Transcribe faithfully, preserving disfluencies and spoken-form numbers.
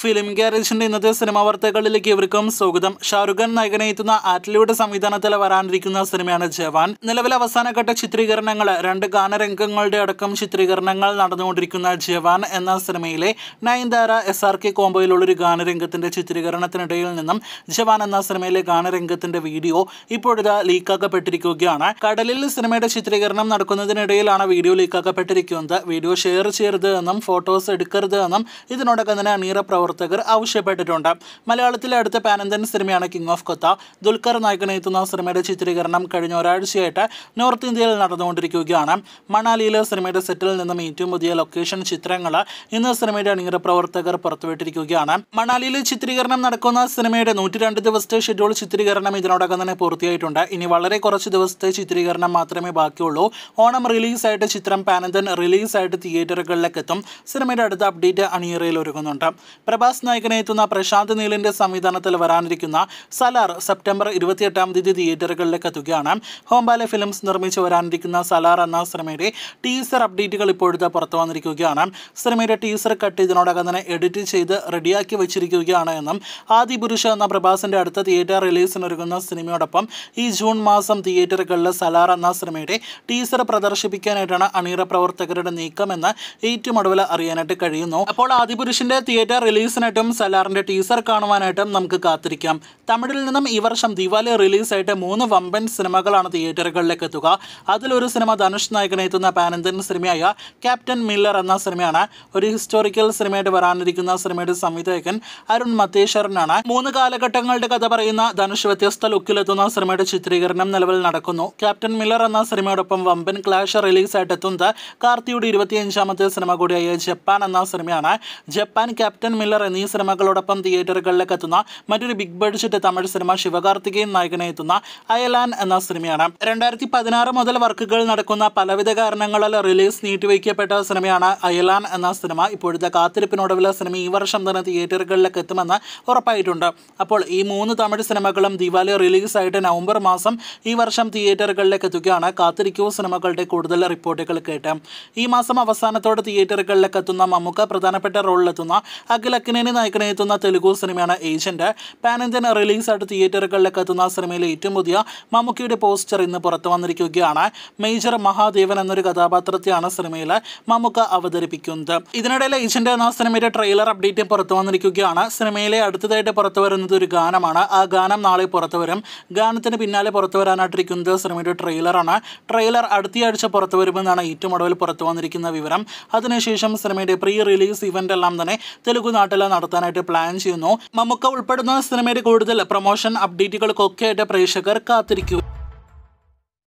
Film ഗാരേജിന്റെ ഇന്നത്തെ cinema വാർത്തകളിലേക്ക് ഇവർക്കും സ്വാഗതം. ഷാറുഖ് ഖാൻ നായകനെത്തുന്ന ആറ്റിലയുടെ സംവിധാനത്തിൽ വരാനിരിക്കുന്ന സിനിമയാണ് ജവാൻ. നിലവിൽ അവസാനഘട്ട ചിത്രീകരണങ്ങൾ രണ്ട് ഗാനരംഗങ്ങളുടെ അടക്കം ചിത്രീകരണങ്ങൾ നടന്നുകൊണ്ടിരിക്കുന്ന ജവാൻ എന്ന സിനിമയിലെ നയൻതാര എസ് ആർ കെ കോംബോയിലുള്ളൊരു ഗാനരംഗത്തിന്റെ ചിത്രീകരണത്തിനിടയിൽ നിന്നും ജവാൻ എന്ന സിനിമയിലെ ഗാനരംഗത്തിന്റെ വീഡിയോ ഇപ്പോഴിതാ ലീക്കാക്കപ്പെട്ടിരിക്കുകയാണ്. കടലിൽ സിനിമയുടെ ചിത്രീകരണം നടക്കുന്നതിനിടയിലാണ് വീഡിയോ ലീക്കാക്കപ്പെട്ടിരിക്കുന്നത്. വീഡിയോ ഷെയർ ചെയ്യരുത് എന്നും ഫോട്ടോസ് എടുക്കരുത് എന്നും ഇതിനോടൊപ്പം തന്നെ അണിയറ പ്രവർത്തകർ ആവശ്യപ്പെട്ടിട്ടുണ്ട്. മലയാളത്തിലെ അടുത്ത പാനന്ദൻ സിനിമയാണ് കിങ് ഓഫ് കൊത്ത. ദുൽഖർ നായകനെത്തുന്ന സിനിമയുടെ ചിത്രീകരണം കഴിഞ്ഞ ഒരാഴ്ചയായിട്ട് നോർത്ത് ഇന്ത്യയിൽ നടന്നുകൊണ്ടിരിക്കുകയാണ്. മണാലിയിലെ സിനിമയുടെ സെറ്റിൽ നിന്നും ഏറ്റവും പുതിയ ലൊക്കേഷൻ ചിത്രങ്ങൾ ഇന്ന് സിനിമയുടെ അണിയറ പ്രവർത്തകർ പുറത്തുവിട്ടിരിക്കുകയാണ്. മണാലിയിലെ ചിത്രീകരണം നടക്കുന്ന സിനിമയുടെ നൂറ്റി രണ്ട് ദിവസത്തെ ഷെഡ്യൂൾ ചിത്രീകരണം ഇതിനോടകം തന്നെ പൂർത്തിയായിട്ടുണ്ട്. ഇനി വളരെ കുറച്ച് ദിവസത്തെ ചിത്രീകരണം മാത്രമേ ബാക്കിയുള്ളൂ. ഓണം റിലീസായിട്ട് ചിത്രം പാനന്ദൻ റിലീസായിട്ട് തിയേറ്ററുകളിലേക്ക് എത്തും. സിനിമയുടെ അടുത്ത അപ്ഡേറ്റ് അണിയറയിൽ ഒരുങ്ങുന്നുണ്ട്. പ്രഭാസ് നായകനെത്തുന്ന പ്രശാന്ത് നീലിന്റെ സംവിധാനത്തിൽ വരാനിരിക്കുന്ന സലാർ സെപ്റ്റംബർ ഇരുപത്തിയെട്ടാം തീയതി തിയേറ്ററുകളിലേക്ക് എത്തുകയാണ്. ഹോംബാലെ ഫിലിംസ് നിർമ്മിച്ച് വരാനിരിക്കുന്ന സലാർ എന്ന സിനിമയുടെ ടീസർ അപ്ഡേറ്റുകൾ ഇപ്പോഴത്തെ പുറത്തു വന്നിരിക്കുകയാണ്. സിനിമയുടെ ടീസർ കട്ട് ഇതിനോടകം തന്നെ എഡിറ്റ് ചെയ്ത് റെഡിയാക്കി വെച്ചിരിക്കുകയാണ് എന്നും ആദി പുരുഷ എന്ന പ്രഭാസിന്റെ അടുത്ത തിയേറ്റർ റിലീസിനൊരുങ്ങുന്ന സിനിമയോടൊപ്പം ഈ ജൂൺ മാസം തിയേറ്ററുകളിൽ സലാർ എന്ന സിനിമയുടെ ടീസർ പ്രദർശിപ്പിക്കാനായിട്ടാണ് അണിയറ പ്രവർത്തകരുടെ നീക്കമെന്ന് ഏറ്റവും ഒടുവിൽ അറിയാനായിട്ട് കഴിയുന്നു. അപ്പോൾ ആദി പുരുഷിന്റെ തിയേറ്റർ റിലീസിനായിട്ടും സലാറിന്റെ ടീസർ കാണുവാനായിട്ടും നമുക്ക് കാത്തിരിക്കാം. തമിഴിൽ നിന്നും ഈ വർഷം ദിവാലി റിലീസായിട്ട് മൂന്ന് വമ്പൻ സിനിമകളാണ് തിയേറ്ററുകളിലേക്ക് എത്തുക. അതിലൊരു സിനിമ ധനുഷ് നായകനെത്തുന്ന പാനന്ദൻ സിനിമയായ ക്യാപ്റ്റൻ മില്ലർ എന്ന സിനിമയാണ്. ഒരു ഹിസ്റ്റോറിക്കൽ സിനിമയായിട്ട് വരാനിരിക്കുന്ന സിനിമയുടെ സംവിധായകൻ അരുൺ മത്തേശ്വരനാണ്. മൂന്ന് കാലഘട്ടങ്ങളുടെ കഥ പറയുന്ന ധനുഷ് വ്യത്യസ്ത ലുക്കിലെത്തുന്ന സിനിമയുടെ ചിത്രീകരണം നിലവിൽ നടക്കുന്നു. ക്യാപ്റ്റൻ മില്ലർ എന്ന സിനിമയോടൊപ്പം വമ്പൻ ക്ലാഷ് റിലീസായിട്ട് എത്തുന്നത് കാർത്തിയുടെ ഇരുപത്തിയഞ്ചാമത്തെ സിനിമ കൂടിയായ ജപ്പാൻ എന്ന സിനിമയാണ്. ജപ്പാൻ, ക്യാപ്റ്റൻ മില്ലർ എന്നീ സിനിമകളോടൊപ്പം തിയേറ്ററുകളിലേക്ക് എത്തുന്ന മറ്റൊരു ബിഗ് ബഡ്ജറ്റ് തമിഴ് സിനിമ ശിവകാർത്തികേയൻ നായകനെത്തുന്ന അയലാൻ എന്ന സിനിമയാണ്. രണ്ടായിരത്തി പതിനാറ് മുതൽ വർക്കുകൾ നടക്കുന്ന പലവിധ കാരണങ്ങളാൽ റിലീസ് നീട്ടിവയ്ക്കപ്പെട്ട സിനിമയാണ് അയലാൻ എന്ന സിനിമ. ഇപ്പോഴത്തെ കാത്തിരിപ്പിനോടവിൽ സിനിമ ഈ വർഷം തന്നെ തിയേറ്ററുകളിലേക്ക് എത്തുമെന്ന് ഉറപ്പായിട്ടുണ്ട്. അപ്പോൾ ഈ മൂന്ന് തമിഴ് സിനിമകളും ദിവാലി റിലീസായിട്ട് നവംബർ മാസം ഈ വർഷം തിയേറ്ററുകളിലേക്ക് എത്തുകയാണ്. കാത്തിരിക്കൂ സിനിമകളുടെ കൂടുതൽ റിപ്പോർട്ടുകൾ കേട്ട്. ഈ മാസം അവസാനത്തോടെ തിയേറ്ററുകളിലേക്ക് എത്തുന്ന മമ്മൂക്ക പ്രധാനപ്പെട്ട റോളിലെത്തുന്ന അഖിൽ അക്കിനേനി നായകനെത്തുന്ന തെലുഗു സിനിമയാണ് ഏജന്റ്. പാനന്ത്യൻ റിലീസായിട്ട് തിയേറ്ററുകളിലേക്ക് എത്തുന്ന സിനിമയിലെ ഏറ്റവും പുതിയ മമ്മൂക്കയുടെ പോസ്റ്റർ ഇന്ന് പുറത്തു വന്നിരിക്കുകയാണ്. മേജർ മഹാദേവൻ എന്നൊരു കഥാപാത്രത്തെയാണ് സിനിമയിൽ മമ്മൂക്ക അവതരിപ്പിക്കുന്നത്. ഇതിനിടയിൽ ഏജന്റ് എന്ന സിനിമയുടെ ട്രെയിലർ അപ്ഡേറ്റ് പുറത്തു വന്നിരിക്കുകയാണ്. സിനിമയിലെ അടുത്തതായിട്ട് പുറത്തു വരുന്നത് ഒരു ഗാനമാണ്. ആ ഗാനം നാളെ പുറത്തു വരും. ഗാനത്തിന് പിന്നാലെ പുറത്തു വരാനായിട്ടിരിക്കുന്നത് സിനിമയുടെ ട്രെയിലറാണ്. ട്രെയിലർ അടുത്തയാഴ്ച പുറത്തു വരുമെന്നാണ് ഏറ്റവും ഒടുവിൽ പുറത്തു വന്നിരിക്കുന്ന വിവരം. അതിനുശേഷം സിനിമയുടെ പ്രീ റിലീസ് ഇവന്റ് എല്ലാം തന്നെ തെലുഗു നാട്ടിൽ നടത്താനായിട്ട് പ്ലാൻ ചെയ്യുന്നു. മമ്മൂക്ക ഉൾപ്പെടുന്ന സിനിമയുടെ കൂടുതൽ പ്രൊമോഷൻ അപ്ഡേറ്റുകൾക്കൊക്കെ ആയിട്ട് പ്രേക്ഷകർ കാത്തിരിക്കും.